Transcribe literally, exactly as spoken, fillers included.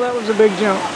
that was a big jump.